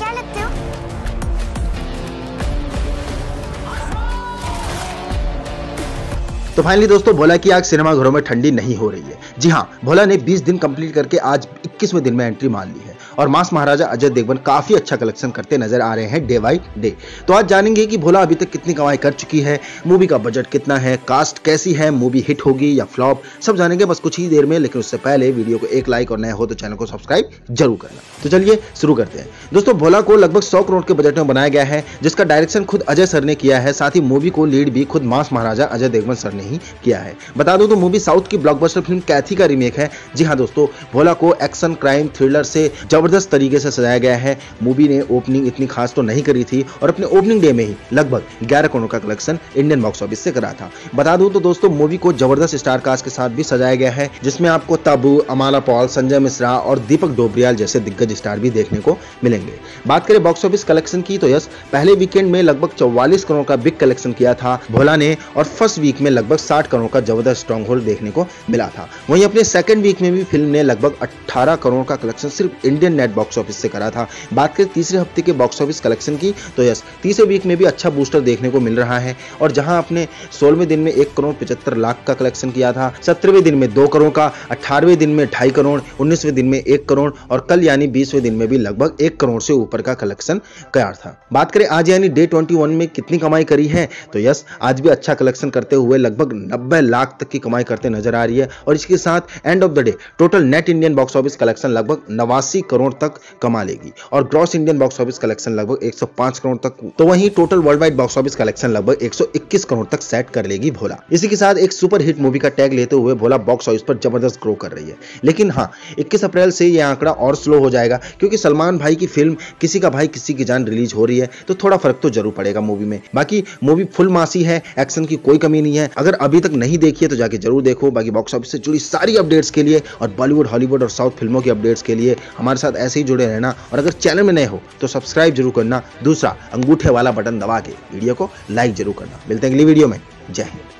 क्या लगते हो? तो फाइनली दोस्तों भोला की आग सिनेमाघरों में ठंडी नहीं हो रही है। जी हाँ, भोला ने 20 दिन कंप्लीट करके आज 21वें दिन में एंट्री मार ली है और मास महाराजा अजय देवगन काफी अच्छा कलेक्शन करते नजर आ रहे हैं डे बाई डे। तो आज जानेंगे कि भोला अभी तक कितनी कमाई कर चुकी है, मूवी का बजट कितना है, कास्ट कैसी है, मूवी हिट होगी या फ्लॉप, सब जानेंगे बस कुछ ही देर में। लेकिन उससे पहले वीडियो को एक लाइक और नए हो तो चैनल को सब्सक्राइब जरूर करना। तो चलिए शुरू करते हैं। दोस्तों भोला को लगभग 100 करोड़ के बजट में बनाया गया है, जिसका डायरेक्शन खुद अजय सर ने किया है। साथ ही मूवी को लीड भी खुद मास महाराजा अजय देवगन सर ने ही किया है। बता दो तो मूवी साउथ की ब्लॉकबस्टर फिल्म कैथी का रीमेक है। जी हाँ दोस्तों, भोला को एक्शन क्राइम थ्रिलर से जबरदस्त तरीके से सजाया गया है। मूवी ने ओपनिंग इतनी खास तो नहीं करी थी और अपने ओपनिंग डे में ही लगभग 11 करोड़ का कलेक्शन इंडियन बॉक्स ऑफिस से करा था। बता दूं तो दोस्तों मूवी को जबरदस्त स्टार कास्ट के साथ भी सजाया गया है, जिसमें आपको तब्बू, अमाला पॉल, संजय मिश्रा और दीपक डोबरियाल जैसे दिग्गज स्टार भी देखने को मिलेंगे। बात करें बॉक्स ऑफिस कलेक्शन की तो यस, पहले वीकेंड में लगभग 44 करोड़ का बिग कलेक्शन किया था भोला ने और फर्स्ट वीक में लगभग 60 करोड़ का जबरदस्त स्ट्रॉन्ग होल्ड देखने को मिला था। वहीं अपने सेकंड वीक में भी फिल्म ने लगभग 18 करोड़ का कलेक्शन सिर्फ इंडियन नेट बॉक्स ऑफिस से करा था। बात करें तीसरे हफ्ते के बॉक्स ऑफिस कलेक्शन की तो यस, तीसरे वीक में भी अच्छा बूस्टर देखने को मिल रहा है और जहां अपने 16वें दिन में 1 करोड़ 75 लाख का कलेक्शन किया था, 17वें दिन में 2 करोड़ का, 18वें दिन में 2.5 करोड़, 19वें दिन में 1 करोड़ और कल यानी 20वें दिन में भी लगभग 1 करोड़ से ऊपर का कलेक्शन करा था। बात करें आज यानी डे 21 में कितनी कमाई करी है तो यस, आज भी अच्छा कलेक्शन करते हुए लगभग 90 लाख तक की कमाई करते नजर आ रही है और इसके साथ end of the day total net Indian box office collection लगभग 89 करोड़ तक कमा लेगी और gross Indian box office collection लगभग 105 करोड़ तक, तो वहीं total worldwide box office collection लगभग 121 करोड़ तक सेट कर लेगी भोला। इसी के साथ एक सुपर हिट मूवी का टैग लेते हुए भोला बॉक्स ऑफिस पर जबरदस्त ग्रो कर रही है। लेकिन हाँ, 21 अप्रैल से यह आंकड़ा और स्लो हो जाएगा क्योंकि सलमान भाई की फिल्म किसी का भाई किसी की जान रिलीज हो रही है, तो थोड़ा फर्क तो जरूर पड़ेगा मूवी में। बाकी मूवी फुल मासी है, एक्शन की कोई कमी नहीं है। अगर अभी तक नहीं देखी है तो जाके जरूर देखो। बाकी बॉक्स ऑफिस से जुड़ी सारी अपडेट्स के लिए और बॉलीवुड, हॉलीवुड और साउथ फिल्मों की अपडेट्स के लिए हमारे साथ ऐसे ही जुड़े रहना और अगर चैनल में नए हो तो सब्सक्राइब जरूर करना। दूसरा अंगूठे वाला बटन दबा के वीडियो को लाइक जरूर करना। मिलते हैं अगली वीडियो में। जय हिंद।